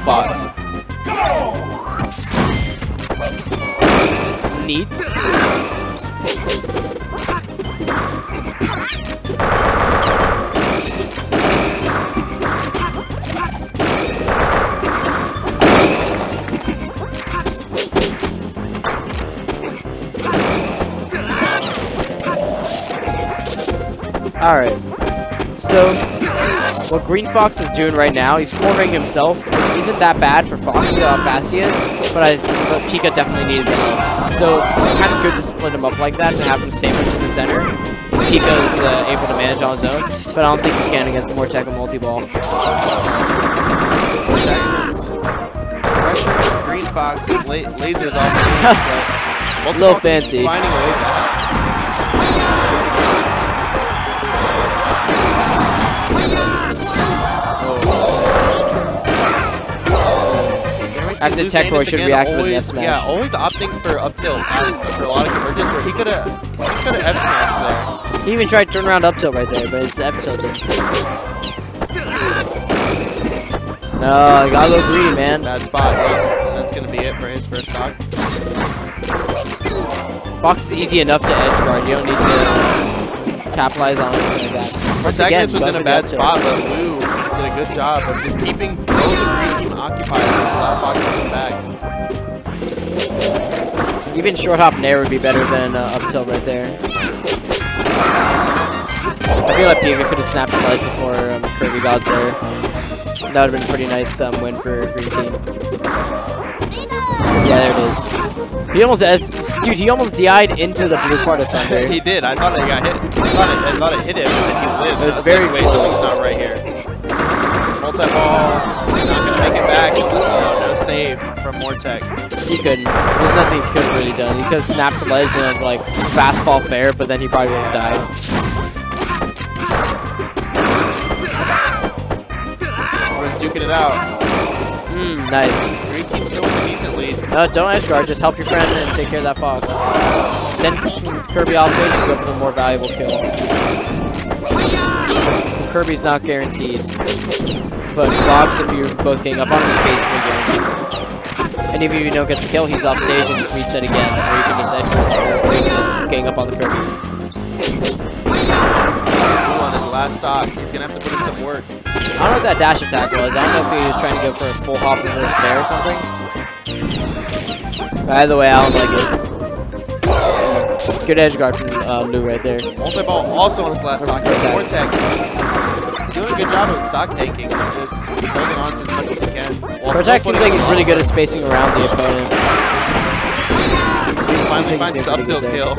Fox. Neat. Alright. So, what Green Fox is doing right now, he's cornering himself. Isn't that bad for Fox, how fast he is, but Pika definitely needed the help. So it's kind of good to split him up like that to have him sandwiched in the center. Pika is able to manage on his own, but I don't think he can against Mortech and Multi-Ball. Green Fox with lasers off. A little fancy. Finding a way back. I have to tech or should react always, with the F smash. Yeah, always opting for up tilt for a lot of convergence where he could have F smash there. He even tried turn around up tilt right there, but it's F tilt. No, I got a little green, man. Bad spot. That's gonna be it for his first stock. Fox is easy enough to edge guard. You don't need to capitalize on anything like that. Protagonist was in a bad spot, but Lou did a good job of just keeping both the green team occupied. Even short hop nair would be better than up tilt right there. I feel like Pika could have snapped the ledge before Kirby got there. That would have been a pretty nice win for green team. Yeah, there it is. He almost dude, he almost DI'd into the blue part of Thunder. He did. I thought it got hit. I thought it hit him, and then he lived. It was very way something's not right here. Multi-ball. Not gonna make it back. No save from Mortech. He couldn't. There's nothing he could have really done. He could have snapped the ledge and like fastball fair, but then he probably would have died. Everyone's duking it out. Nice. Green team's still with a decent lead. No, don't edge guard. Just help your friend and take care of that Fox. Send Kirby offstage and go for the more valuable kill. Kirby's not guaranteed, but Fox, if you're both getting up on him, is basically guaranteed. And even if you don't get the kill, he's off stage and just reset again, or you can just edge, or you can just gang up on the Kirby. On his last stock, he's gonna have to put in some work. I don't know what that dash attack was. I don't know if he was trying to go for a full hop reverse there or something. By the way, I don't like it. Good edge guard from Lou right there. Multi-ball also on his last stock. Mortech doing a good job of stock taking, just holding on to as much as he can. Protagonist seems like he's really good at spacing around the opponent. He finally finds his up tilt kill.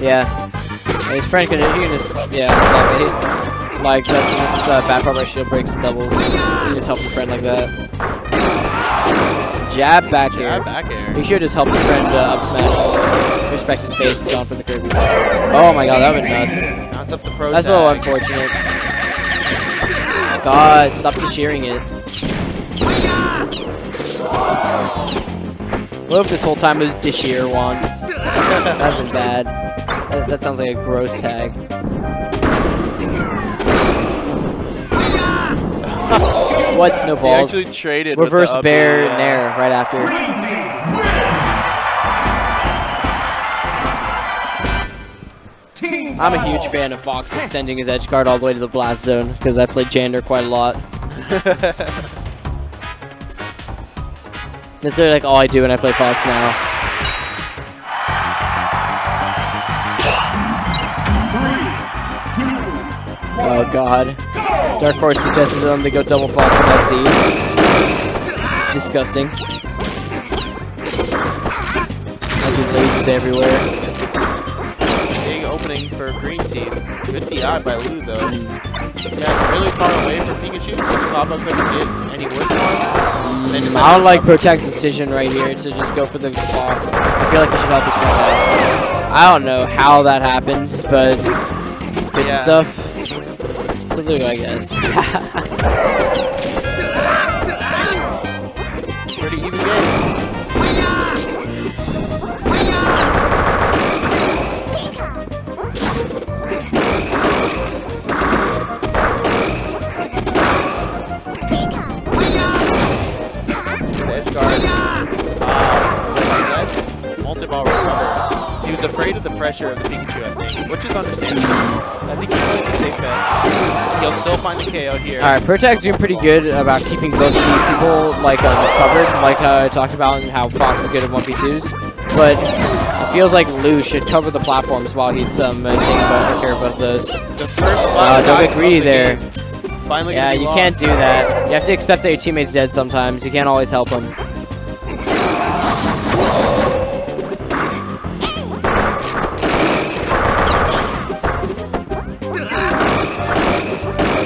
Yeah. And his friend can just, yeah, exactly. Like, that's the bad part where shield breaks and doubles. You can just help your friend like that. Jab back air. Jab back air. He should just help his friend up smash. Respect his space and gone for the Kirby. Oh my god, that went nuts. That's up the pro. That's a little unfortunate. God, stop just hearing it. What if this whole time it was Dishir one? That'd been bad. That sounds like a gross tag. What's no balls? He actually traded reverse with the bear and nair right after. I'm a huge fan of Fox extending his edge guard all the way to the blast zone because I play Jander quite a lot. That's really like all I do when I play Fox now. Oh god. Dark Horse suggested them to go double Fox and FD. It's disgusting. I do lasers everywhere. For green team. Good DI by Lou though. Yeah, really far away from Pikachu, so the pop up couldn't get any worse. I don't like Protech's decision right here to just go for the Fox. I feel like he should help his friend out. I don't know how that happened, but good stuff to Lou, I guess. Pretty even game. guard. That's multi-ball recover. He was afraid of the pressure of the Pikachu, I think, which is understandable. I think he played the safe bet. He'll still find the KO here. Alright, Protect's doing pretty good about keeping both of these people like covered, like I talked about and how Fox is good at 1v2s. But it feels like Lou should cover the platforms while he's taking care of both those. The first don't get greedy there. Yeah, you can't do that. You have to accept that your teammate's dead sometimes. You can't always help him.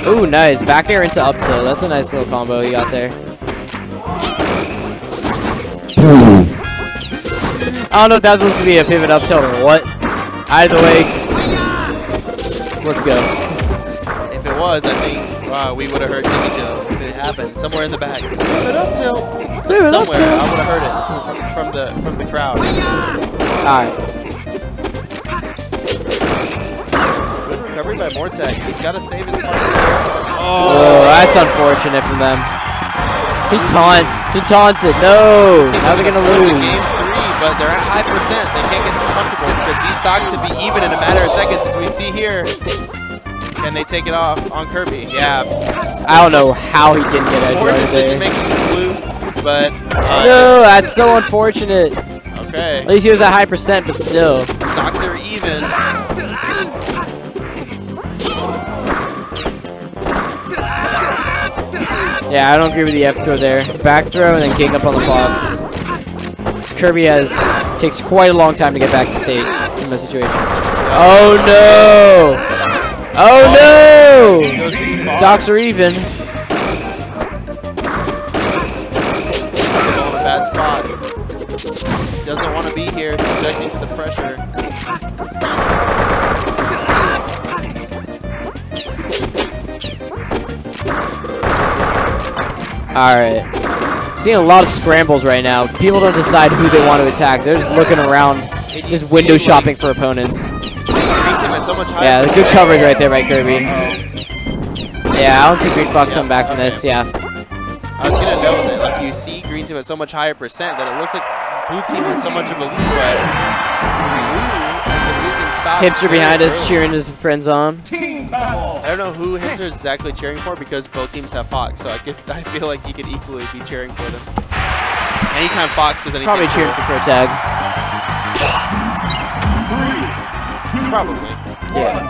Ooh, nice. Back air into up tilt. That's a nice little combo you got there. I don't know if that's supposed to be a pivot up tilt or what. Either way, let's go. If it was, I think... wow, we would have heard Ninja if it happened somewhere in the back. Move it up till somewhere. Up till. I would have heard it from the crowd. Alright. Good recovery by Mortech. He's got to save his partner. Oh, that's unfortunate from them. He taunted. No, now they're gonna lose. Game three, but they're at high percent. They can't get too comfortable because these stocks could be even in a matter of seconds, as we see here. And they take it off on Kirby. Yeah. I don't know how he didn't get edge right there. Blue, but, no, that's so unfortunate. Okay. At least he was at high percent, but still. Stocks are even. Yeah, I don't agree with the F throw there. Back throw and then kick up on the Fox. Kirby takes quite a long time to get back to stage in those situations. Oh no! Oh no! Stocks are even. Bad spot. Doesn't want to be here, subjecting to the pressure. Alright. Seeing a lot of scrambles right now. People don't decide who they want to attack. They're just looking around, just window shopping for opponents. So much yeah, there's good coverage right there by Kirby. Yeah, I don't see Green Fox coming back from this, yeah. I was going to note that like, you see Green Team at so much higher percent that it looks like Blue Team had so much of a lead, but Hipster behind us cheering his friends on. I don't know who Hipster is exactly cheering for because both teams have Fox, so I feel like you could equally be cheering for them. Anytime Fox does anything. Probably cheering for Protag. Probably. Yeah.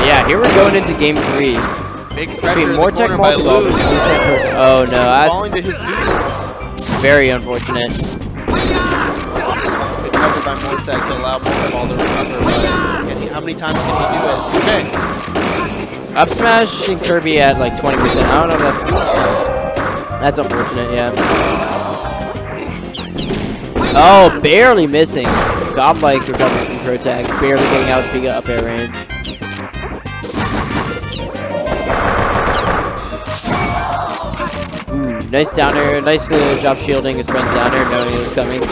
Yeah, here we're going into game three. Big pressure Mortech by Lou. Oh no, that's very unfortunate. Good cover by Mortech to allow Mortech to recover, but how many times can he do it? Okay. Up smash and Kirby at like 20%. I don't know if that's unfortunate, yeah. Oh, barely missing. Godlike recovery from Protag. Barely getting out of the big up air range. Ooh, nice down air. Nice job shielding his friends down air, knowing it was coming.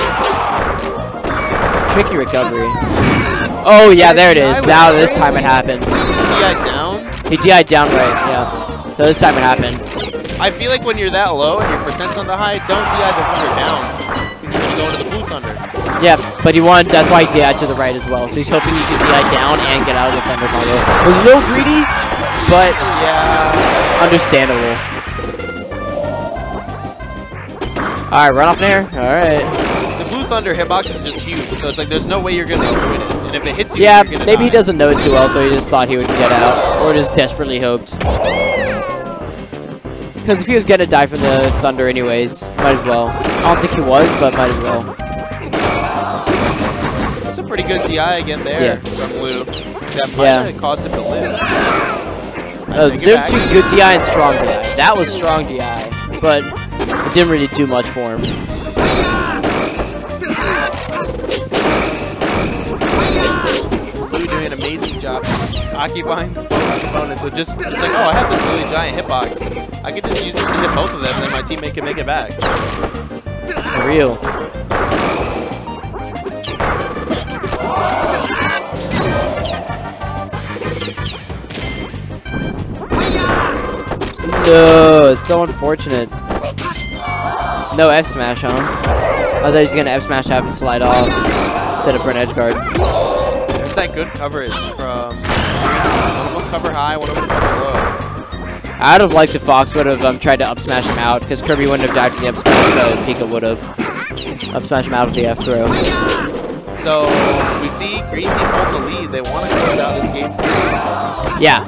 Tricky recovery. Oh, yeah, there it is. Now this time it happened. He GI'd down right, yeah. So this time it happened. I feel like when you're that low and your percent's on the high, don't GI the down. Going to the blue thunder. Yeah, but he won. That's why he DI'd to the right as well. So he's hoping he can DI down and get out of the thunder combo. It was a little greedy, but yeah, understandable. All right, run off there. All right. The blue thunder hitbox is just huge, so it's like there's no way you're gonna avoid it. And if it hits you, yeah, you're gonna maybe die. He doesn't know it too well, so he just thought he would get out, or just desperately hoped. Because if he was going to die from the thunder anyways, might as well. I don't think he was, but might as well. It's a pretty good DI again there from Lou. That might have caused him to live. No, it's different between good DI and strong DI. That was strong DI, but it didn't really do much for him. Lou doing an amazing job occupying both opponents. So it's like, oh, I have this really giant hitbox. I could just use it to hit both of them, and then my teammate can make it back. For real. No, it's so unfortunate. No F smash, huh? I thought he was gonna F smash half and slide off instead of for an edge guard. There's that good coverage from one cover high, one over the cover low. I'd have liked if Fox would have tried to up smash him out, because Kirby wouldn't have died to the up smash, but Pika would have up smash him out with the F throw. So, we see Green Team hold the lead. They want to close out this game. Yeah.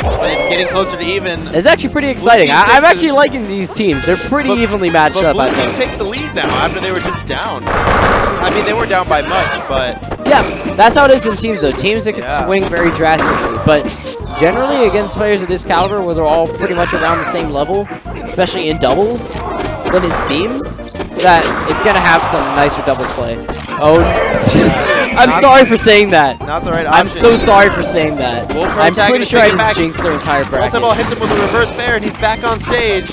But it's getting closer to even. It's actually pretty exciting. I'm actually liking these teams. They're pretty evenly matched up, I think. Blue Team takes the lead now after they were just down. I mean, they were down by much, but. Yeah, that's how it is in teams, though. Teams that can swing very drastically. But generally, against players of this caliber, where they're all pretty much around the same level, especially in doubles, then it seems that it's going to have some nicer double play. Oh, I'm sorry for saying that. Not the right option. I'm so sorry for saying that. I'm pretty sure I just jinxed their entire bracket. Ultimate hits him with a reverse fair, and he's back on stage.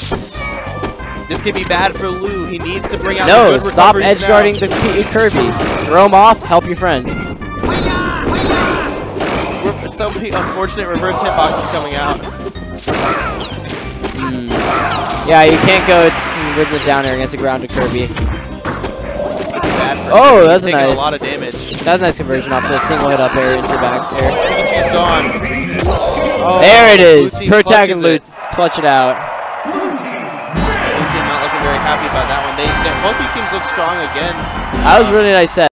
This could be bad for Lou. He needs to bring out the good recovery. No, stop edge guarding the Kirby. Throw him off, help your friend. So many unfortunate reverse hitboxes coming out. Yeah, you can't go with the down air against a grounded Kirby. Oh, that's nice. A lot of damage. That was a nice conversion off the single hit up air into back air. Pikachu's gone. Oh, there it is. Protag and Lou clutch it out. Blue Team not looking very happy about that one. Both these teams look strong again. That was a really nice set.